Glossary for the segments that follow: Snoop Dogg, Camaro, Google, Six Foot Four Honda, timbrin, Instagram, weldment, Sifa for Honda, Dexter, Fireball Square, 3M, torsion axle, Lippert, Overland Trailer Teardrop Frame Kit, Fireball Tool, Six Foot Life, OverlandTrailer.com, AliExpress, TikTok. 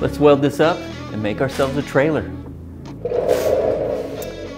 Let's weld this up and make ourselves a trailer.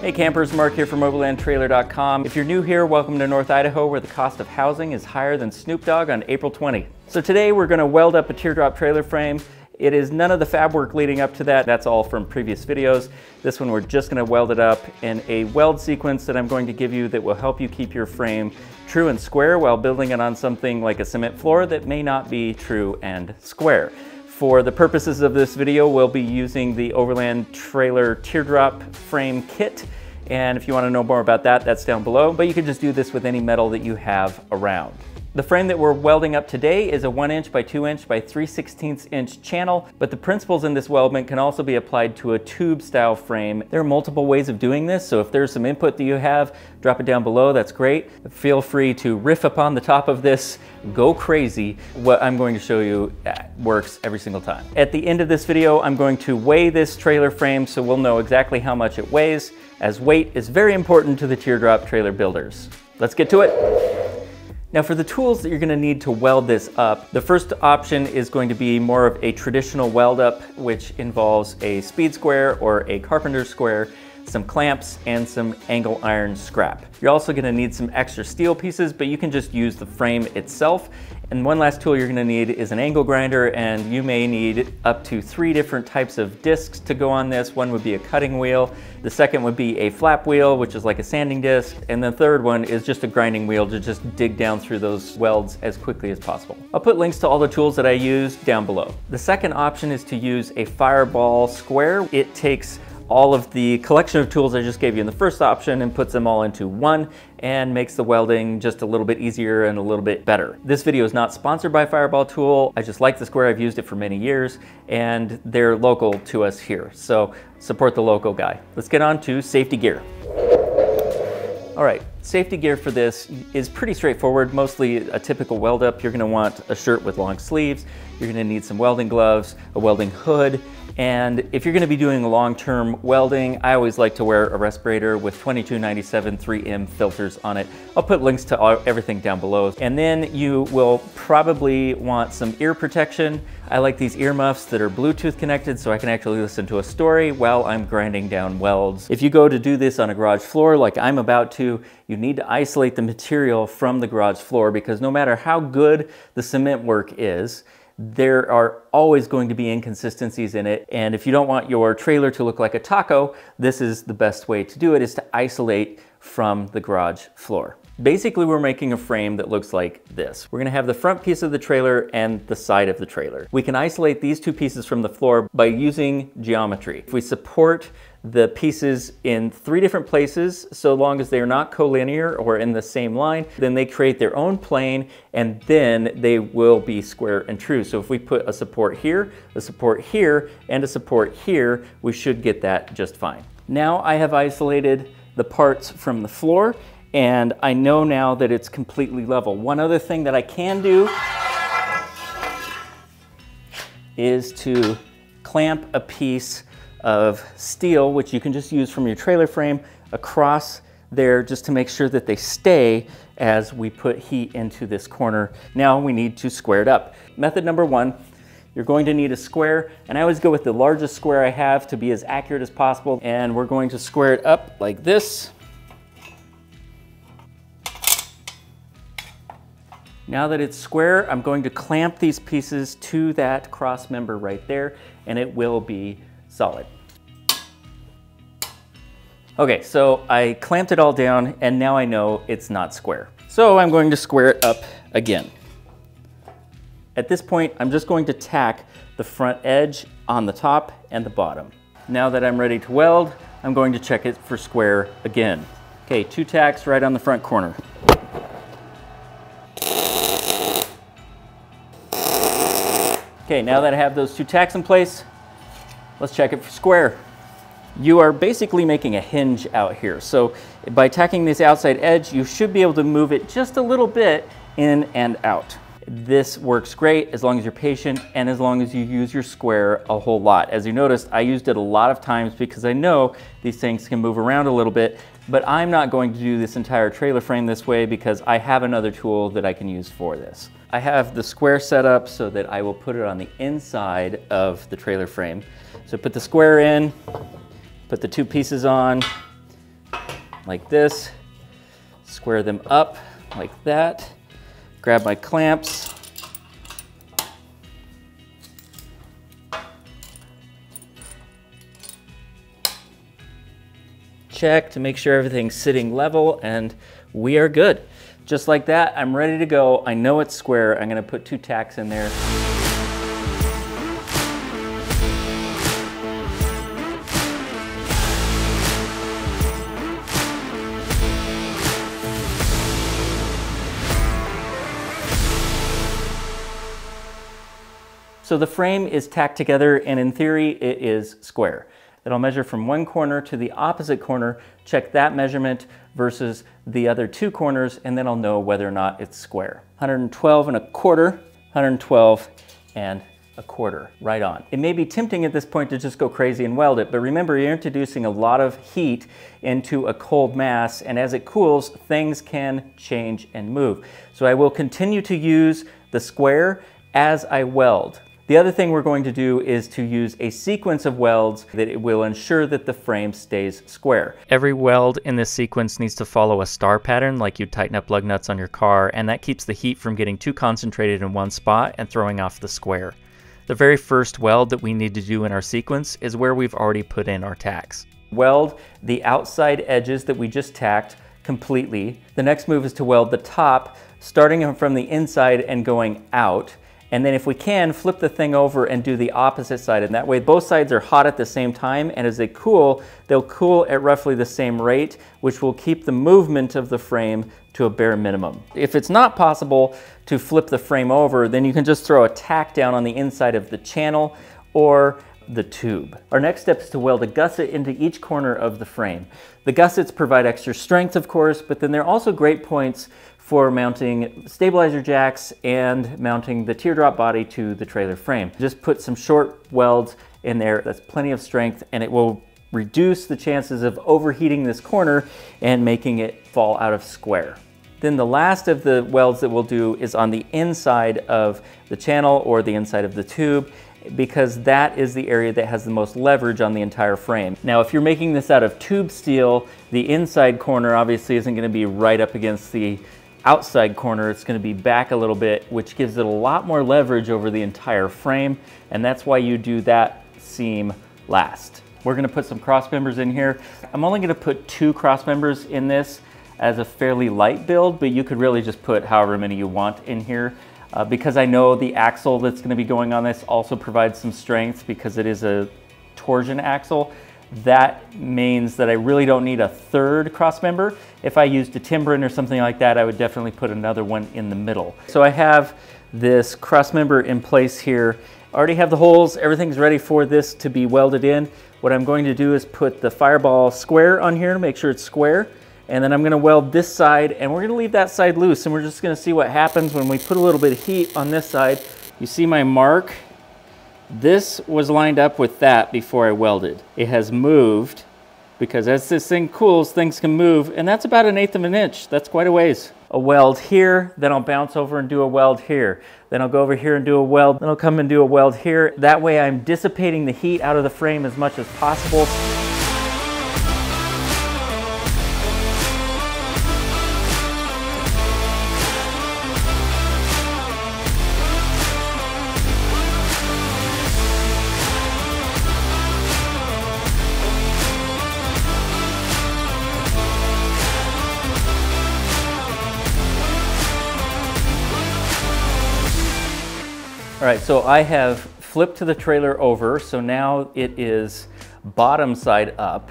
Hey campers, Mark here from OverlandTrailer.com. If you're new here, welcome to North Idaho, where the cost of housing is higher than Snoop Dogg on April 20th. So today we're gonna weld up a teardrop trailer frame. It is none of the fab work leading up to that. That's all from previous videos. This one we're just gonna weld it up in a weld sequence that I'm going to give you that will help you keep your frame true and square while building it on something like a cement floor that may not be true and square. For the purposes of this video, we'll be using the Overland Trailer Teardrop Frame Kit. And if you want to know more about that, that's down below. But you can just do this with any metal that you have around. The frame that we're welding up today is a 1" by 2" by 3/16" channel, but the principles in this weldment can also be applied to a tube style frame. There are multiple ways of doing this, so if there's some input that you have, drop it down below, that's great. Feel free to riff upon the top of this, go crazy. What I'm going to show you works every single time. At the end of this video, I'm going to weigh this trailer frame so we'll know exactly how much it weighs, as weight is very important to the teardrop trailer builders. Let's get to it. Now for the tools that you're gonna need to weld this up, the first option is going to be more of a traditional weld up, which involves a speed square or a carpenter square, some clamps, and some angle iron scrap. You're also gonna need some extra steel pieces, but you can just use the frame itself. And one last tool you're gonna need is an angle grinder, and you may need up to 3 different types of discs to go on this. One would be a cutting wheel. The second would be a flap wheel, which is like a sanding disc. And the third one is just a grinding wheel to just dig down through those welds as quickly as possible. I'll put links to all the tools that I use down below. The second option is to use a Fireball Square. It takes all of the collection of tools I just gave you in the first option and puts them all into one and makes the welding just a little bit easier and a little bit better. This video is not sponsored by Fireball Tool. I just like the square, I've used it for many years, and they're local to us here. So support the local guy. Let's get on to safety gear. All right, safety gear for this is pretty straightforward. Mostly a typical weld up. You're gonna want a shirt with long sleeves. You're gonna need some welding gloves, a welding hood, and if you're gonna be doing long-term welding, I always like to wear a respirator with 2297 3M filters on it. I'll put links to everything down below. And then you will probably want some ear protection. I like these earmuffs that are Bluetooth connected so I can actually listen to a story while I'm grinding down welds. If you go to do this on a garage floor like I'm about to, you need to isolate the material from the garage floor, because no matter how good the cement work is, there are always going to be inconsistencies in it. And if you don't want your trailer to look like a taco, this is the best way to do it, is to isolate from the garage floor. Basically, we're making a frame that looks like this. We're gonna have the front piece of the trailer and the side of the trailer. We can isolate these two pieces from the floor by using geometry. If we support the pieces in 3 different places, so long as they're not collinear or in the same line, then they create their own plane, and then they will be square and true. So if we put a support here, and a support here, we should get that just fine. Now I have isolated the parts from the floor, and I know now that it's completely level. One other thing that I can do is to clamp a piece of steel, which you can just use from your trailer frame, across there, just to make sure that they stay as we put heat into this corner. Now we need to square it up. Method number 1, you're going to need a square, and I always go with the largest square I have to be as accurate as possible. And we're going to square it up like this. Now that it's square, I'm going to clamp these pieces to that cross member right there, and it will be solid. Okay, so I clamped it all down, and now I know it's not square. So I'm going to square it up again. At this point, I'm just going to tack the front edge on the top and the bottom. Now that I'm ready to weld, I'm going to check it for square again. Okay, 2 tacks right on the front corner. Okay, now that I have those 2 tacks in place, let's check it for square. You are basically making a hinge out here. So by tacking this outside edge, you should be able to move it just a little bit in and out. This works great as long as you're patient and as long as you use your square a whole lot. As you noticed, I used it a lot of times because I know these things can move around a little bit, but I'm not going to do this entire trailer frame this way because I have another tool that I can use for this. I have the square set up so that I will put it on the inside of the trailer frame. So put the square in, put the two pieces on like this, square them up like that, grab my clamps, check to make sure everything's sitting level, and we are good. Just like that, I'm ready to go. I know it's square. I'm gonna put two tacks in there. So the frame is tacked together, and in theory, it is square. It'll measure from one corner to the opposite corner, check that measurement versus the other two corners, and then I'll know whether or not it's square. 112 and a quarter, right on. It may be tempting at this point to just go crazy and weld it, but remember, you're introducing a lot of heat into a cold mass, and as it cools, things can change and move. So I will continue to use the square as I weld. The other thing we're going to do is to use a sequence of welds that it will ensure that the frame stays square. Every weld in this sequence needs to follow a star pattern like you tighten up lug nuts on your car, and that keeps the heat from getting too concentrated in one spot and throwing off the square. The very first weld that we need to do in our sequence is where we've already put in our tacks. Weld the outside edges that we just tacked completely. The next move is to weld the top, starting from the inside and going out. And then if we can, flip the thing over and do the opposite side. And that way both sides are hot at the same time. And as they cool, they'll cool at roughly the same rate, which will keep the movement of the frame to a bare minimum. If it's not possible to flip the frame over, then you can just throw a tack down on the inside of the channel or the tube. Our next step is to weld a gusset into each corner of the frame. The gussets provide extra strength, of course, but then they're also great points for mounting stabilizer jacks and mounting the teardrop body to the trailer frame. Just put some short welds in there. That's plenty of strength, and it will reduce the chances of overheating this corner and making it fall out of square. Then the last of the welds that we'll do is on the inside of the channel or the inside of the tube, because that is the area that has the most leverage on the entire frame. Now, if you're making this out of tube steel, the inside corner obviously isn't going to be right up against the outside corner. It's going to be back a little bit, which gives it a lot more leverage over the entire frame, and that's why you do that seam last. We're going to put some cross members in here. I'm only going to put two cross members in this as a fairly light build, but you could really just put however many you want in here, because I know the axle that's going to be going on this also provides some strength because it is a torsion axle. That means that I really don't need a third cross member. If I used a timbrin or something like that, I would definitely put another one in the middle. So I have this cross member in place here. I already have the holes, everything's ready for this to be welded in. What I'm going to do is put the Fireball Square on here to make sure it's square. And then I'm gonna weld this side, and we're gonna leave that side loose, and we're just gonna see what happens when we put a little bit of heat on this side. You see my mark? This was lined up with that before I welded. It has moved because as this thing cools, things can move, and that's about 1/8 of an inch. That's quite a ways. A weld here, then I'll bounce over and do a weld here. Then I'll go over here and do a weld, then I'll come and do a weld here. That way I'm dissipating the heat out of the frame as much as possible. All right, so I have flipped the trailer over, so now it is bottom side up,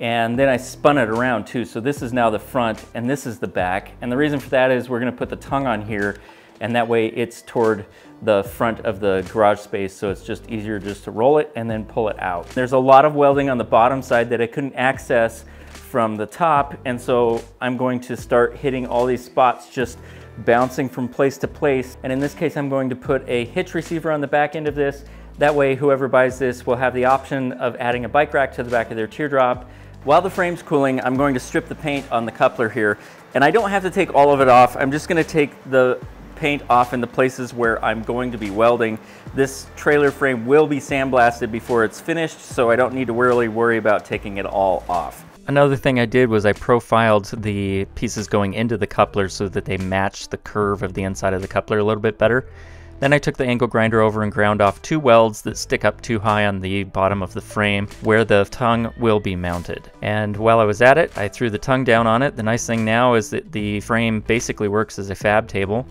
and then I spun it around too. So this is now the front and this is the back. And the reason for that is we're gonna put the tongue on here, and that way it's toward the front of the garage space, so it's just easier just to roll it and then pull it out. There's a lot of welding on the bottom side that I couldn't access from the top, and so I'm going to start hitting all these spots, just bouncing from place to place. And in this case, I'm going to put a hitch receiver on the back end of this. That way, whoever buys this will have the option of adding a bike rack to the back of their teardrop. While the frame's cooling, I'm going to strip the paint on the coupler here. And I don't have to take all of it off. I'm just gonna take the paint off in the places where I'm going to be welding. This trailer frame will be sandblasted before it's finished, so I don't need to really worry about taking it all off. Another thing I did was I profiled the pieces going into the coupler so that they matched the curve of the inside of the coupler a little bit better. Then I took the angle grinder over and ground off two welds that stick up too high on the bottom of the frame where the tongue will be mounted. And while I was at it, I threw the tongue down on it. The nice thing now is that the frame basically works as a fab table.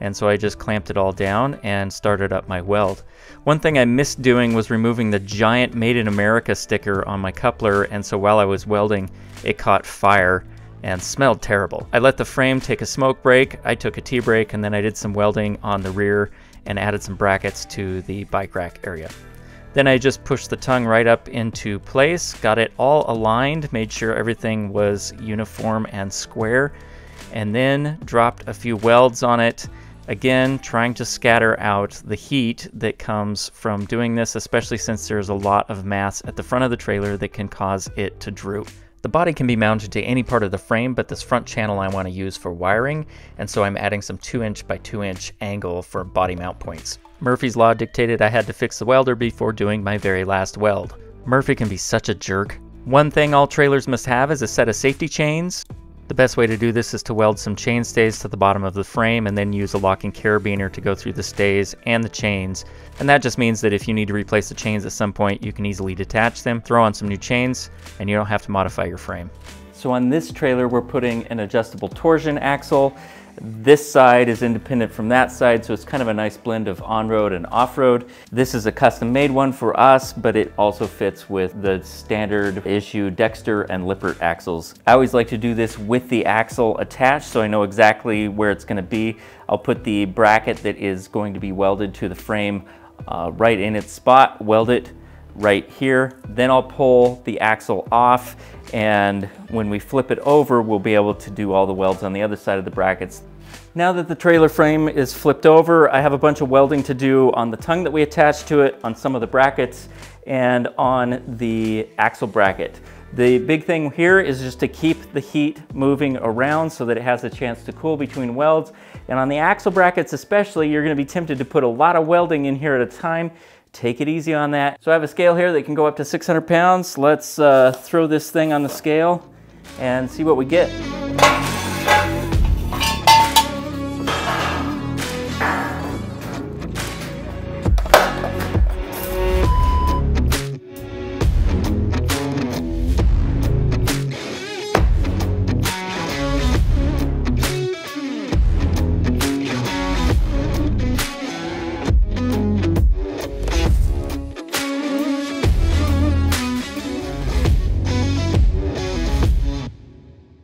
And so I just clamped it all down and started up my weld. One thing I missed doing was removing the giant Made in America sticker on my coupler, and so while I was welding, it caught fire and smelled terrible. I let the frame take a smoke break, I took a tea break, and then I did some welding on the rear and added some brackets to the bike rack area. Then I just pushed the tongue right up into place, got it all aligned, made sure everything was uniform and square, and then dropped a few welds on it. Again, trying to scatter out the heat that comes from doing this, especially since there's a lot of mass at the front of the trailer that can cause it to droop. The body can be mounted to any part of the frame, but this front channel I want to use for wiring, and so I'm adding some 2" by 2" angle for body mount points. Murphy's Law dictated I had to fix the welder before doing my very last weld. Murphy can be such a jerk. One thing all trailers must have is a set of safety chains. The best way to do this is to weld some chain stays to the bottom of the frame and then use a locking carabiner to go through the stays and the chains. And that just means that if you need to replace the chains at some point, you can easily detach them, throw on some new chains, and you don't have to modify your frame. So on this trailer, we're putting an adjustable torsion axle. This side is independent from that side, so it's kind of a nice blend of on-road and off-road. This is a custom-made one for us, but it also fits with the standard issue Dexter and Lippert axles. I always like to do this with the axle attached, so I know exactly where it's going to be. I'll put the bracket that is going to be welded to the frame right in its spot, weld it right here. Then I'll pull the axle off, and when we flip it over, we'll be able to do all the welds on the other side of the brackets. Now that the trailer frame is flipped over, I have a bunch of welding to do on the tongue that we attached to it, on some of the brackets, and on the axle bracket. The big thing here is just to keep the heat moving around so that it has a chance to cool between welds. And on the axle brackets especially, you're going to be tempted to put a lot of welding in here at a time. Take it easy on that. So I have a scale here that can go up to 600 pounds. Let's throw this thing on the scale and see what we get.